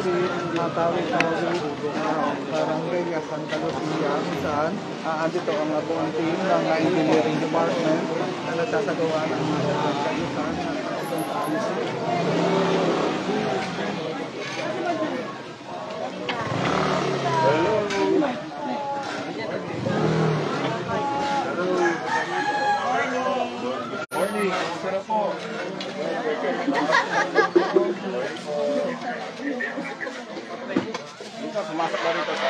barangay Santa Lucia kung saan andito ang buong team ng engineering department na nagsasagawa ng mga kayusan ng itong Sumasok na rito sa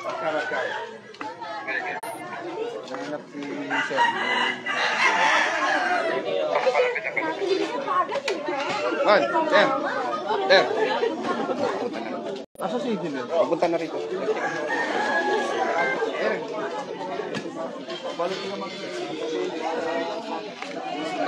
pagkarakay. Nanap si Sir. One, ten. Ten. Asa si Jimmy? Pagunta na rito. Balik na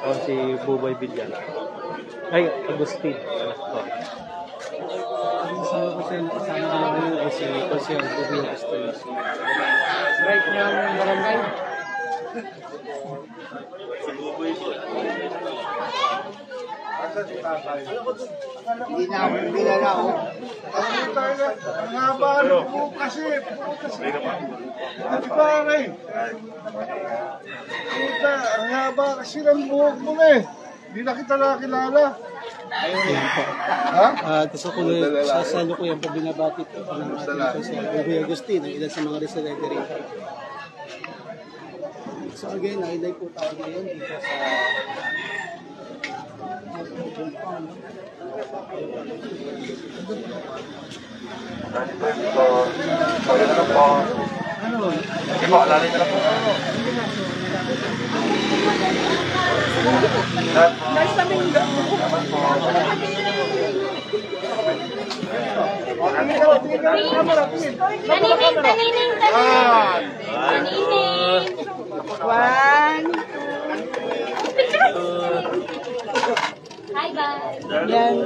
Konsi Buboy Villan. Ay, Agustin. Right ng barangay. Si Buboy po. Hindi na ako. Ang haba na po kasi. Ang haba kasi ng buhok mo eh. Hindi na kita nakilala. Gusto ko na sasalo ko yung pabinabati ko. Buboy Agustin, ang ilan sa mga residente rin. So again, nailay po tayo ngayon dito sa Yan,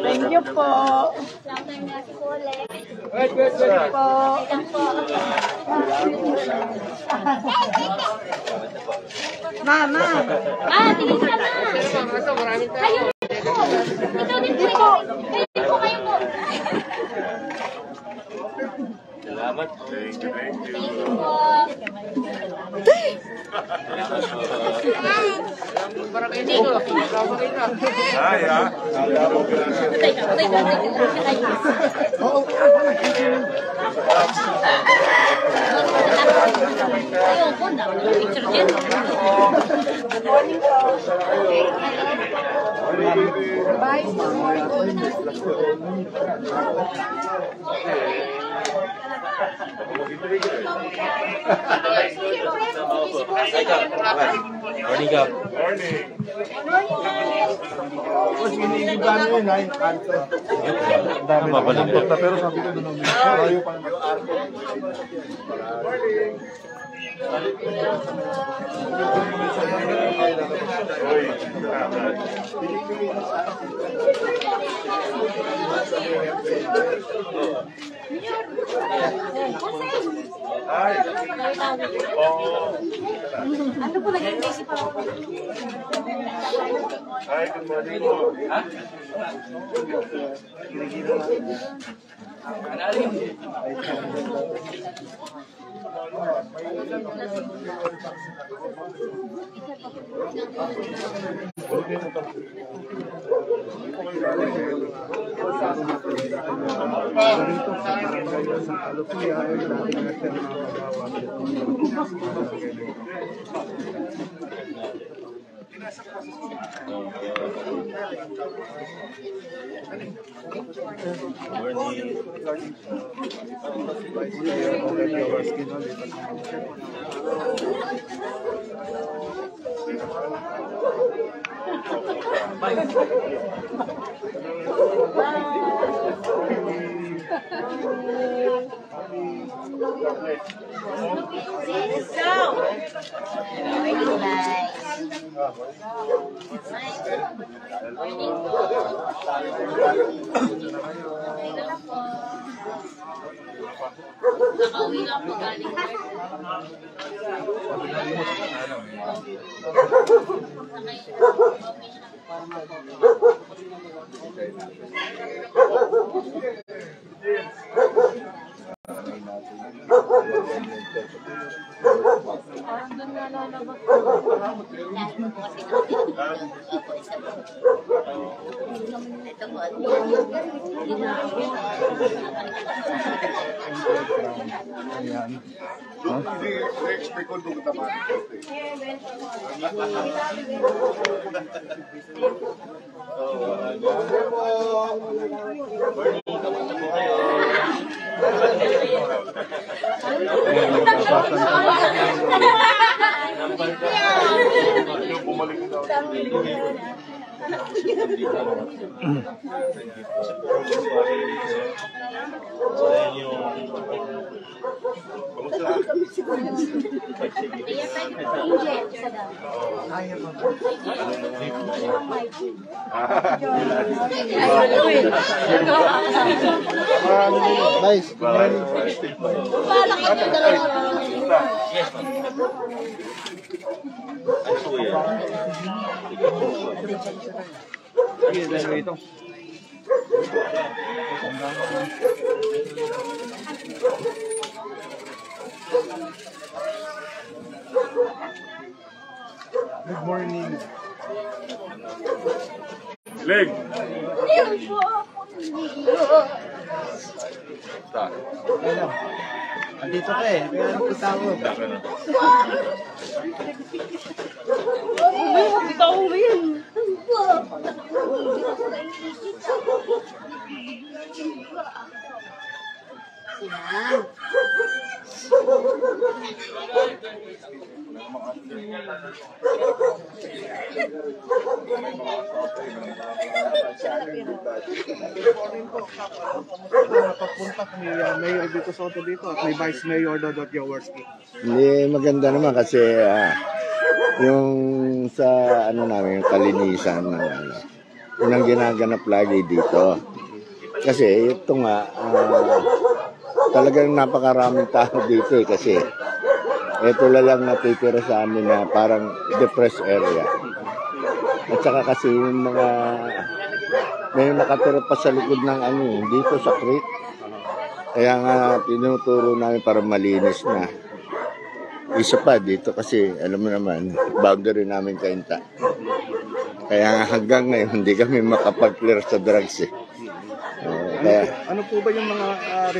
thank you po. Mama. Tingin ka na. Kayo po. Ito din po. Kayo po. Salamat. Thank you po. Thank you. Vice Mayor Dodot Jaworski. Hindi, maganda naman kasi yung sa ano namin, yung kalinisan ng ano. Unang ginaganap lagi dito. Kasi ito nga talagang napakaraming tao dito eh, kasi ito lang natitira sa amin na parang depressed area. At saka kasi yung mga may nakatira pa sa likod ng ano dito sa creek. Kaya nga, tinuturo namin para malinis na. Isa pa dito kasi, alam mo naman, boundary namin kainta. Kaya nga hanggang ngayon, hindi kami makapag-clear sa drugs eh. Kaya, ano po ba yung mga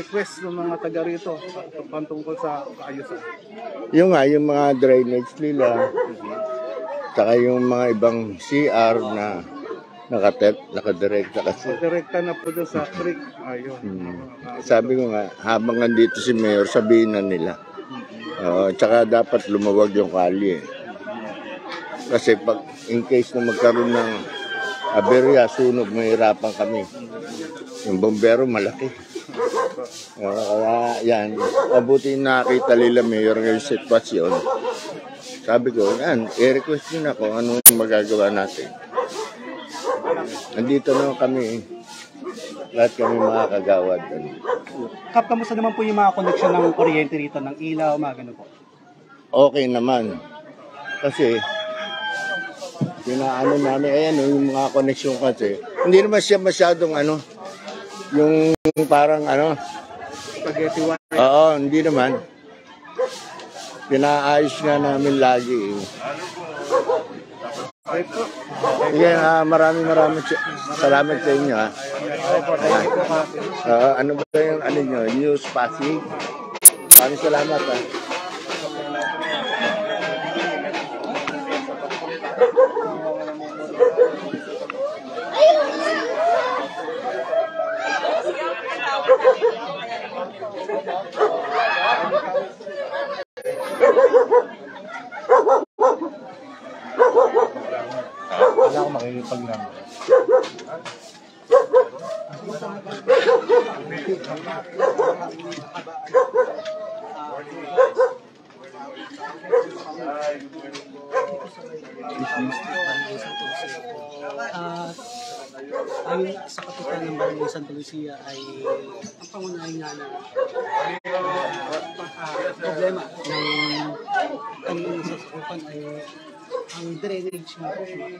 request ng mga taga rito pantungkol sa kaayusan? Yung nga, yung mga drainage nila, saka yung mga ibang CR na nakadirekta kasi. Direkta na po doon sa creek. Ayun. Sabi ko nga, habang nandito si Mayor, sabihin na nila. Tsaka dapat lumawag yung kali eh. Kasi pag, in case na magkaroon ng aberya, sunog, mahirapan kami. Yung bombero malaki. Kaya yan, mabuti nakita nila Mayor ngayon sitwasyon. Sabi ko, yan, i-request nyo na kung anong magagawa natin. Nandito naman kami, lahat kami mga kagawad. Kap, kamusta naman po yung mga koneksyon ng kuryente rito, ng ilaw, mga gano'n po? Okay naman. Kasi, pinaano namin, ayan yung mga koneksyon kasi. Hindi naman siya masyadong ano, yung parang ano. Spaghetti wire. Oo, hindi naman. Pinaayos nga namin lagi. Okay po. Ayan, maraming salamat sa inyo. Ano ba yung ano nyo? News Passing? Maraming salamat. خلينا ang sa katuturan ng Barangay Santa Lucia ay ang pangunahin nga na problema ng nasasakupan ay ang drainage ng Barangay.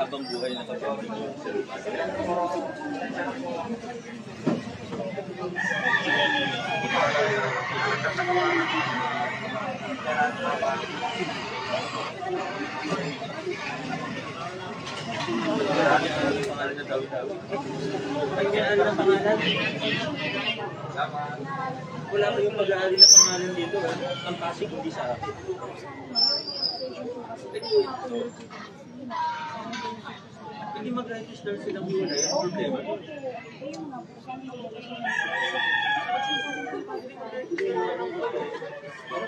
Habang buhay na kapatid ko. Pagkaan na pangalan. Wala kayong mag-aari na pangalan dito. Ang Pasig hindi sa akin. Hindi mag-register silang muna. Yan ang problema. Para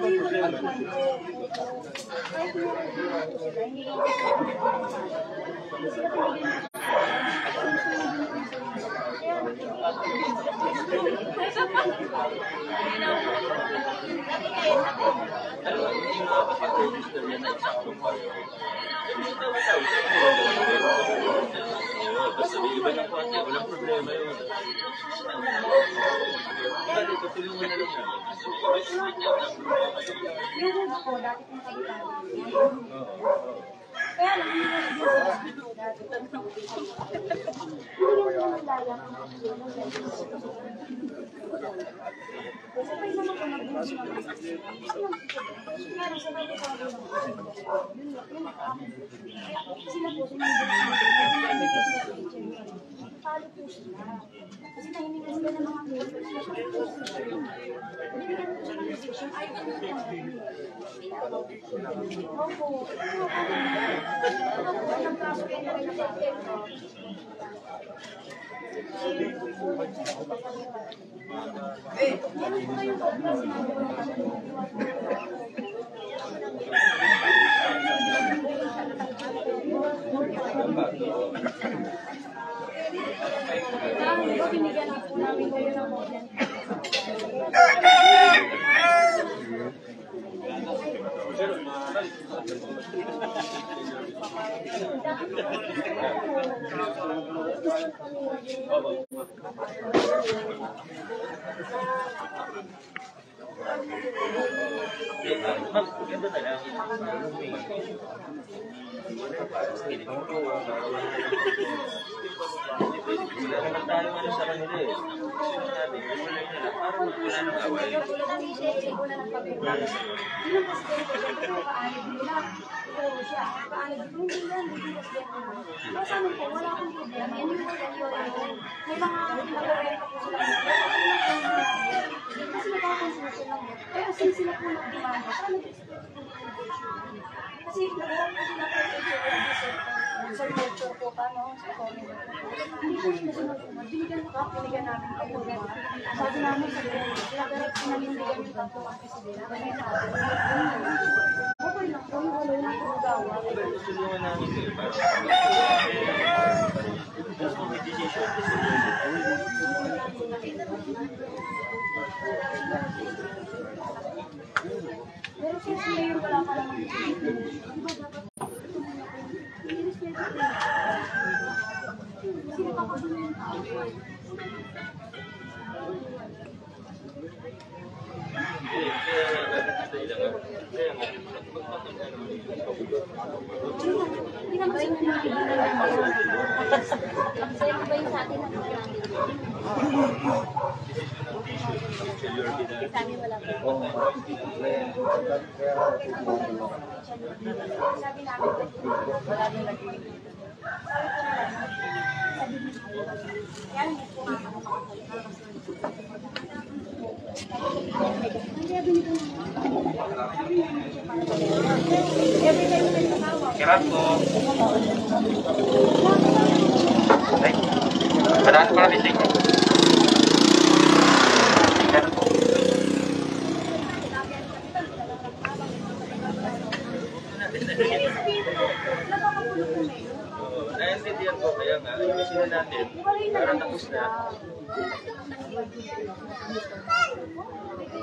tapos na.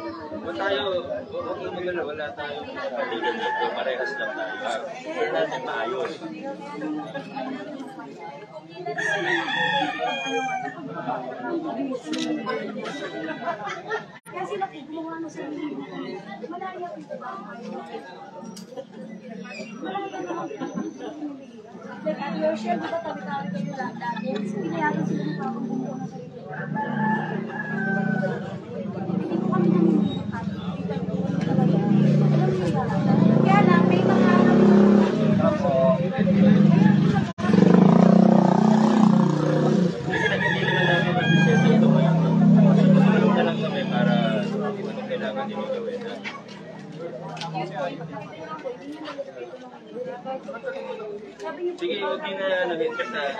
Huwag na magalawala tayo sa patuloy nito. Parehas lang tayo. Huwag natin maayos. Kasi nakikumuha na sa inyo. Malaya ko ito ba? Malaya na ako. Like at your share, dito tabi-tabi kayo lang dati. Kasi pinayagan sila ng pagkukuha na sa inyo. Hindi ko kami naninigil ka. Alam mo yung lalata. Kaya lang, may mga... Ako. Sige, huwag yun na namin kasi kaya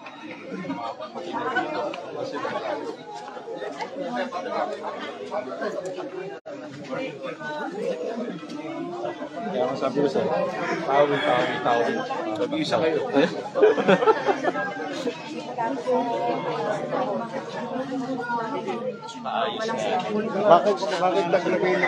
ang sabi ko sa'yo, tawin. Mag-iisa kayo. Bakit naglagay ng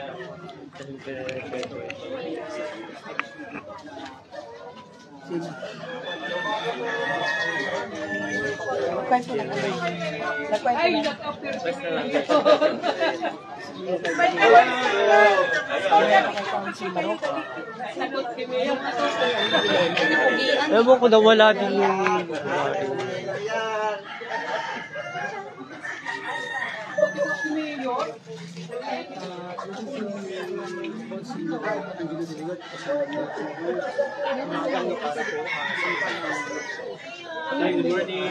Nagkwento lang. Ay, nakapir. Basta lang. Ewan ko na wala din yung... Good morning.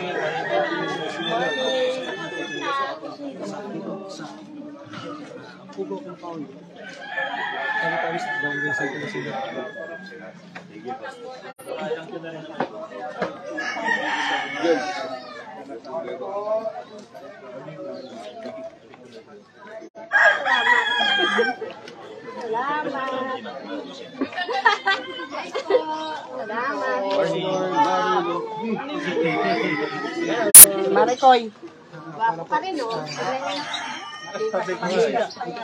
Pugo kung paano. Kaya tawis doon din sa ito sila. Good. Salamat. Marikoy. Parino.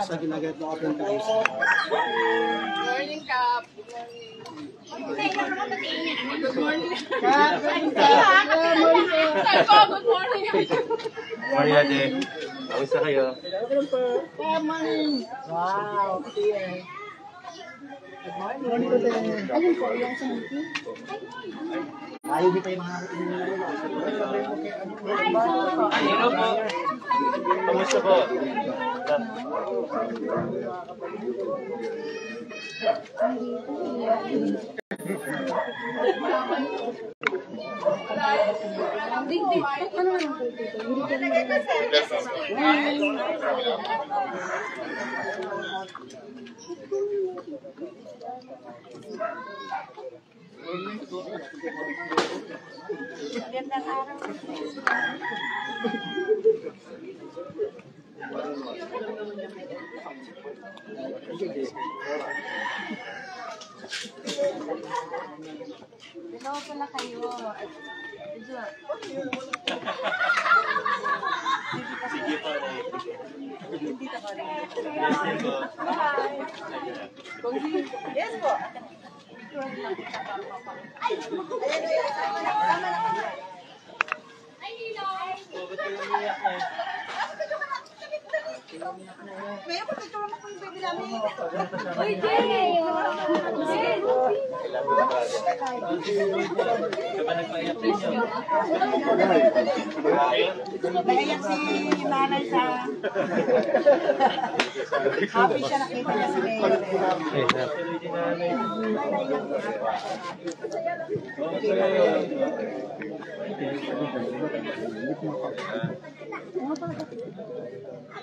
Sa ginagat na open tayo. Morning, Kap. Good morning. Good morning. Maria de, awis na kayo. Good morning. Wow.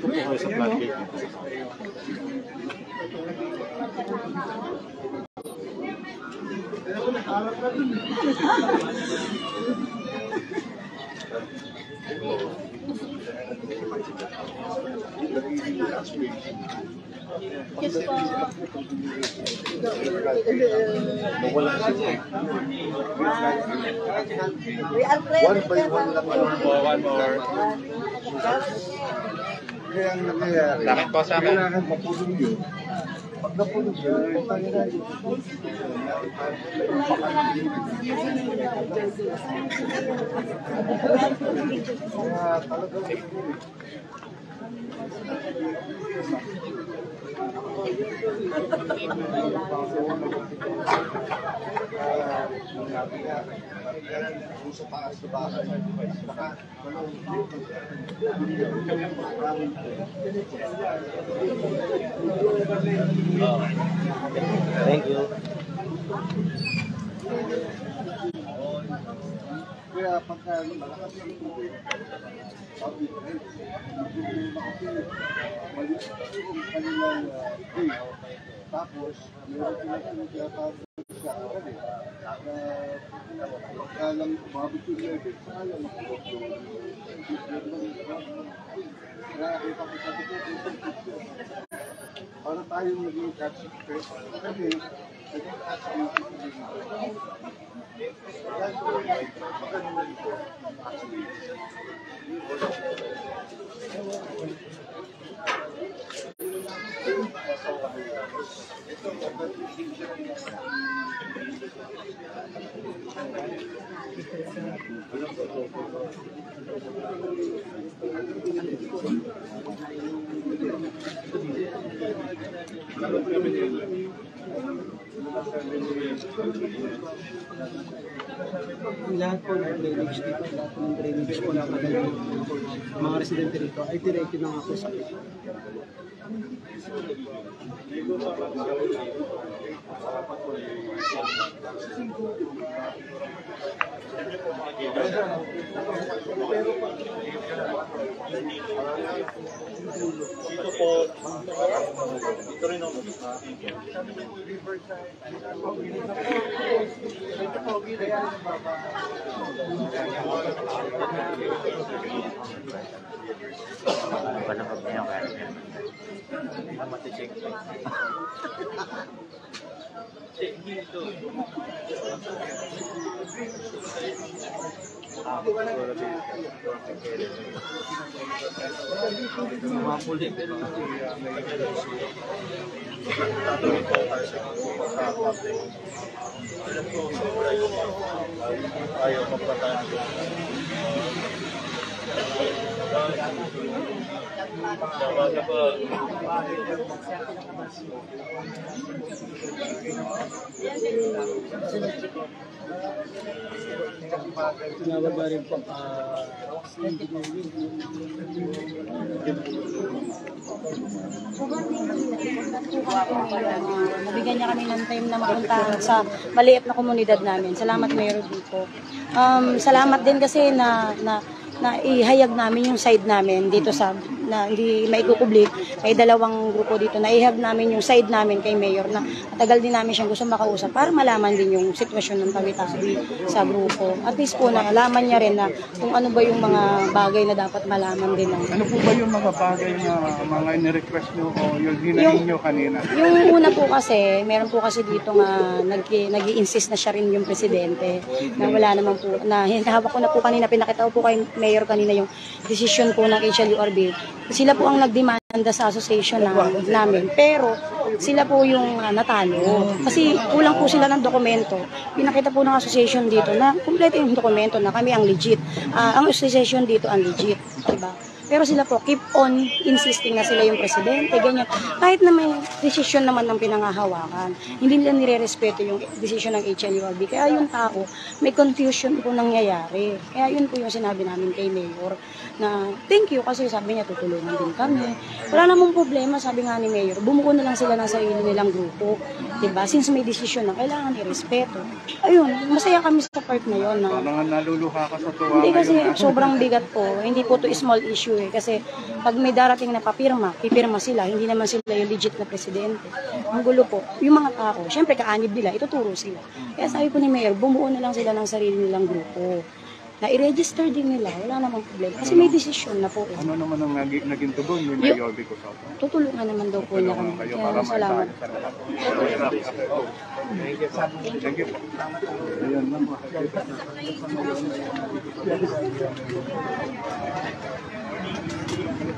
ko po kayo sa plan date. Yes po. One more. Lakin po sa akin. Thank you. Kaya pagka malakas ng tubig, sabi ko, malit yung kanilang day. Tapos, meron sila yung tinatawag sa akin eh. Na pagkalang umabot yung level, saan lang makulog yung kaya ipapagsabi ko yung picture. Para tayong naging catch up kasi naging catch up yung lahat po ng drainage dito, lahat ng drainage po na mga residente dito ay direkto na ako sa ito. Dito po, dito rin ako. Dito po, panapag niyo kaya niya. Matichek. Check dito. Mapuli pero ayaw magpatahan nabigyan niya kami ng time na makuntahan sa maliit na komunidad namin. Salamat Mayor Vico. Salamat din kasi na ihayag namin yung side namin dito sa na hindi maikukublik. May dalawang grupo dito na ihayag namin yung side namin kay Mayor na matagal din namin siyang gusto makausap para malaman din yung sitwasyon ng tawi-tawi sa grupo. At least po na alaman niya rin na kung ano ba yung mga bagay na dapat malaman din. Ano po ba yung mga bagay na mga ni-request nyo o yung hinahin nyo kanina? Yung una po kasi, meron po kasi dito nga nag-i-insist na siya rin yung presidente na wala naman po, na hinahabak ko na po kanina, pinakita po kay Mayor kanina yung desisyon po ng HLURB. Sila po ang nagdemanda sa association namin. Pero sila po yung natalo. Kasi kulang po sila ng dokumento. Pinakita po ng association dito na kumpleto yung dokumento na kami ang legit. Ang association dito ang legit. Diba? Pero sila po, keep on insisting na sila yung presidente, ganyan. Kahit na may desisyon naman ng pinangahawakan, hindi nila nire-respeto yung desisyon ng HLURB. Kaya yung tao, may confusion po nangyayari. Kaya yun po yung sinabi namin kay Mayor na thank you kasi sabi niya tutulungan din kami. Wala namang problema, sabi nga ni Mayor, bumuko na lang sila ng sarili nilang grupo. Diba? Since may desisyon na kailangan i-respeto. Ayun, masaya kami sa part na yun. Na, naluluha ka sa tuwa. Hindi kasi sobrang bigat po. Hindi po to small issue. Kasi pag may darating na papirma, pipirma sila, hindi naman sila yung legit na presidente. Ang gulo po, yung mga tao, syempre kaanib nila, ituturo sila. Kaya sabi po ni Mayor, bumuo na lang sila ng sarili nilang grupo. Na i-register din nila, wala namang problema. Kasi may desisyon na po. Ano naman ang naging tugon ni Mayor Vico Sotto? Tutulungan naman daw po niya kami. Kaya salamat. Thank you. Ayan lang po.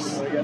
Ayan,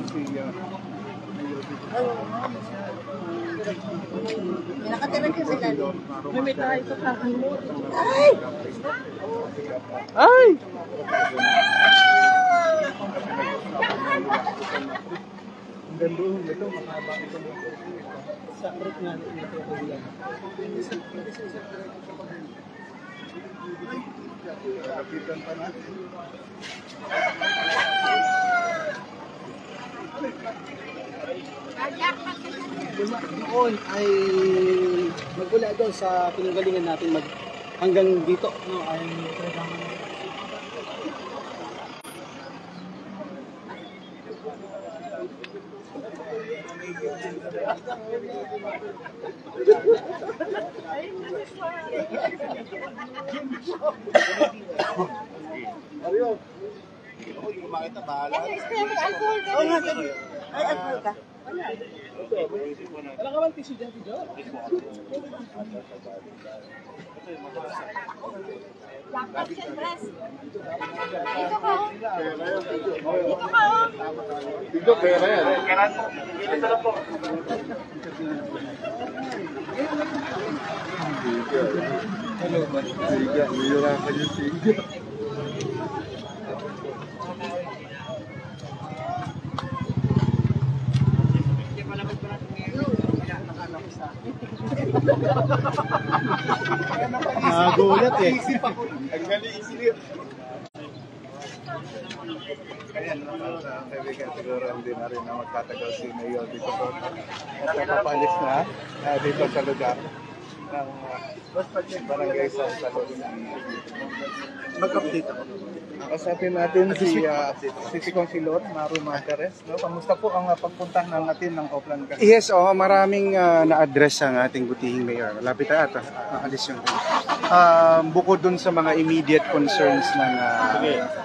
Noon ay magmula doon sa pinanggalingan natin hanggang dito no ay Hello, nagulat eh. Ang galing-isip. Ayan, kaibigan, siguro hindi na rin na magtatagal si Mayor Vico Sotto. Napapalis na dito sa lugar ng barangay sa Salud. Mag-update ako. Kausapin natin si Consilor Maru Magares. No? Kamusta po ang pagpunta natin ng Oakland Casino? Yes, maraming na-address ang ating butihing mayor. Lapit na ata, alis yung bukod dun sa mga immediate concerns ng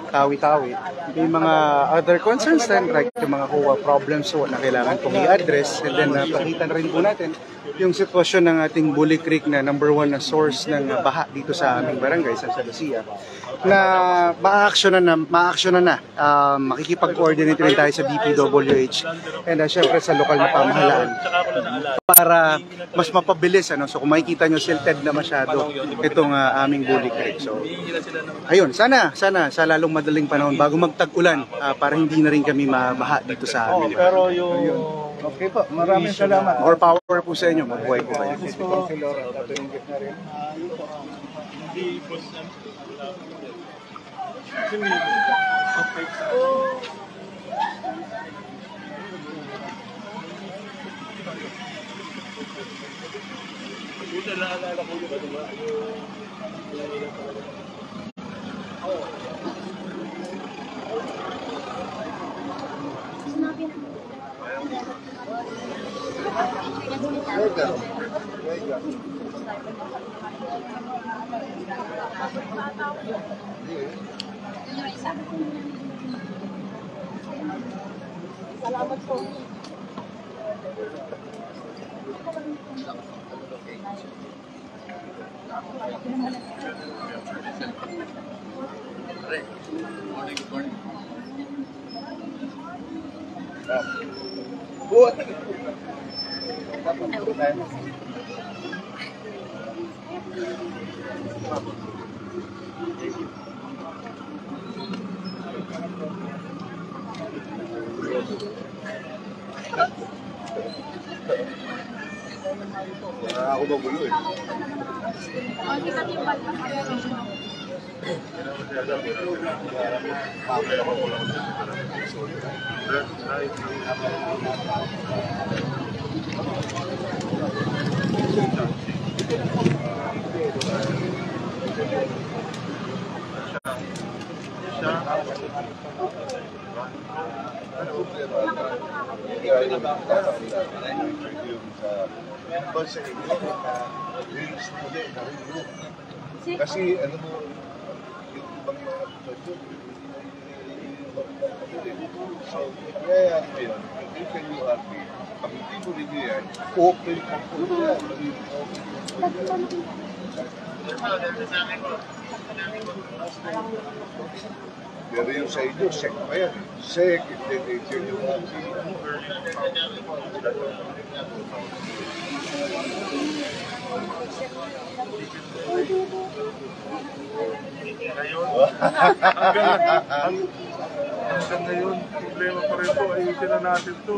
tawi-tawi, may mga other concerns din like yung mga COA problems na kailangan pong i-address. And then pakitan rin po natin yung sitwasyon ng ating Bully Creek na #1 na source ng baha dito sa aming barangay, sa Santa Lucia, na ma-action na. Makikipag-coordinate rin tayo sa DPWH and syempre sa lokal na pamahalaan para mas mapabilis. So kung makikita nyo silted na masyado itong aming Bully Creek. So ayun, sana sa lalong madaling panahon bago magtag-ulan para hindi na rin kami mabaha dito sa amin. Pero yung okay po, maraming salamat. More power po sa inyo, mabuhay po kayo. Yes po. Salamat po. Ako daw gulo eh. Kasi ano mo yung ibang mga budget so kaya yun hindi kayo happy pag hindi mo rin yan open ang pula deveam sair do secretário, sei que tem Hanggang ngayon, problema pa rin po, ayusin na natin ito.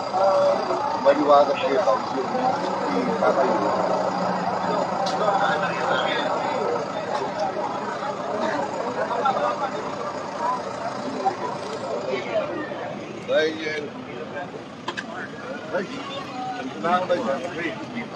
maliwagat kay Vice yung kakayuan.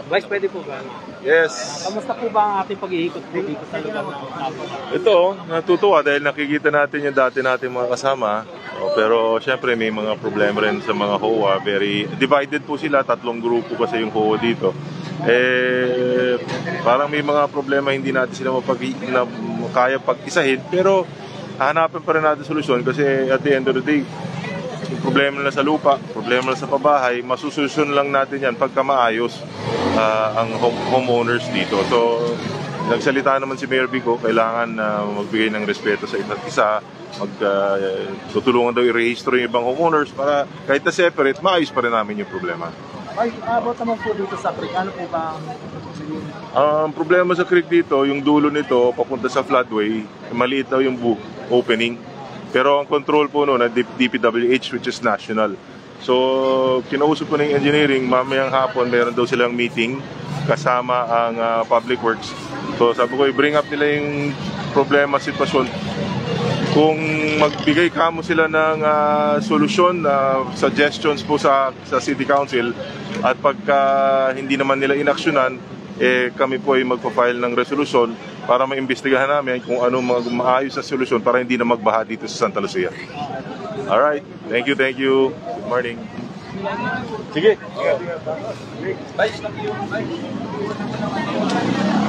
Vice, pwede po ba? Yes. Kamusta po ba ang ating pag-iikot dito sa lugar ng tapos? Ito, natutuwa dahil nakikita natin yung dati natin mga kasama. O, pero syempre may mga problema rin sa mga HOA. Very divided po sila, tatlong grupo kasi yung HOA dito. Eh, parang may mga problema hindi natin sila kaya pag-isahin. Pero hahanapin pa rin natin solusyon kasi at the end of the day, yung problema na sa lupa, problema na sa pabahay, masususun lang natin yan pagka maayos ang homeowners dito. So, nagsalita naman si Mayor Vico, kailangan magbigay ng respeto sa isa't isa, tutulungan daw i-register yung ibang homeowners para kahit na separate, maayos pa rin namin yung problema. Ay, abot naman po dito sa creek, ano po ba? Ang problema sa creek dito, yung dulo nito, papunta sa floodway, maliit daw yung opening. Pero ang control po noon, DPWH, which is national. So, kinausap ko ng engineering, mamayang hapon, meron daw silang meeting kasama ang public works. So, sabi ko, i-bring up nila yung problema, sitwasyon. Kung magbigay kamo sila ng solusyon, suggestions po sa City Council, at pagka hindi naman nila inaksyonan, kami po ay magpa-file ng resolusyon para maimbestigahan namin kung ano maayos na solusyon para hindi na magbaha dito sa Santa Lucia. Alright, thank you. Good morning. Sige. Bye.